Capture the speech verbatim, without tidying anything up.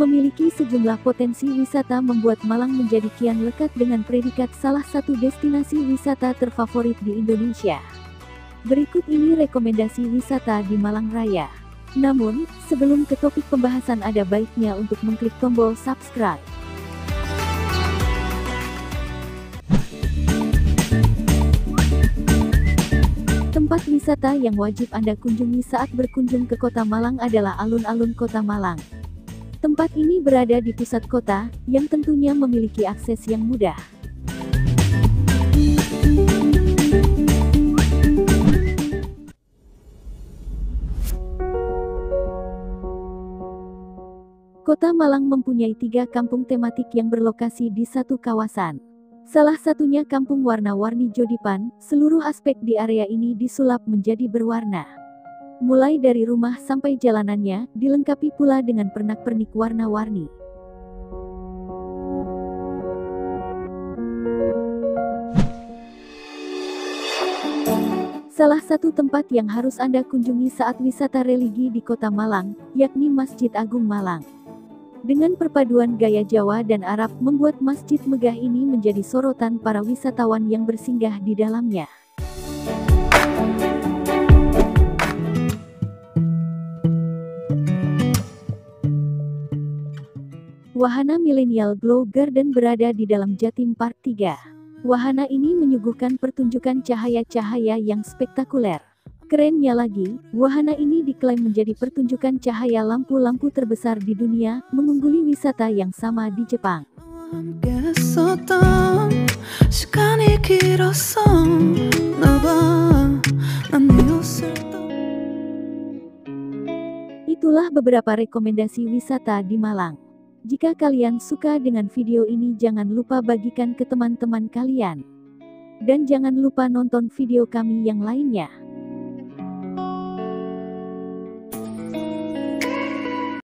Memiliki sejumlah potensi wisata membuat Malang menjadi kian lekat dengan predikat salah satu destinasi wisata terfavorit di Indonesia. Berikut ini rekomendasi wisata di Malang Raya. Namun, sebelum ke topik pembahasan, ada baiknya untuk mengklik tombol subscribe. Tempat wisata yang wajib Anda kunjungi saat berkunjung ke Kota Malang adalah alun-alun Kota Malang. Tempat ini berada di pusat kota, yang tentunya memiliki akses yang mudah. Kota Malang mempunyai tiga kampung tematik yang berlokasi di satu kawasan. Salah satunya Kampung Warna-Warni Jodipan. Seluruh aspek di area ini disulap menjadi berwarna. Mulai dari rumah sampai jalanannya, dilengkapi pula dengan pernak-pernik warna-warni. Salah satu tempat yang harus Anda kunjungi saat wisata religi di Kota Malang, yakni Masjid Agung Malang. Dengan perpaduan gaya Jawa dan Arab, membuat masjid megah ini menjadi sorotan para wisatawan yang bersinggah di dalamnya. Wahana Millennial Glow Garden berada di dalam Jatim Park tiga. Wahana ini menyuguhkan pertunjukan cahaya-cahaya yang spektakuler. Kerennya lagi, wahana ini diklaim menjadi pertunjukan cahaya lampu-lampu terbesar di dunia, mengungguli wisata yang sama di Jepang. Itulah beberapa rekomendasi wisata di Malang. Jika kalian suka dengan video ini, jangan lupa bagikan ke teman-teman kalian. Dan jangan lupa nonton video kami yang lainnya.